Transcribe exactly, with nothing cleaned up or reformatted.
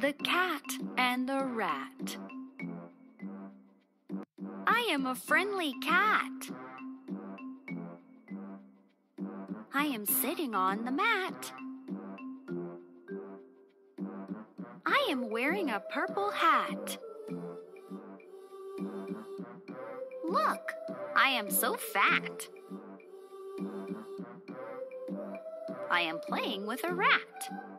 The Cat and the Rat. I am a friendly cat. I am sitting on the mat. I am wearing a purple hat. Look, I am so fat. I am playing with a rat.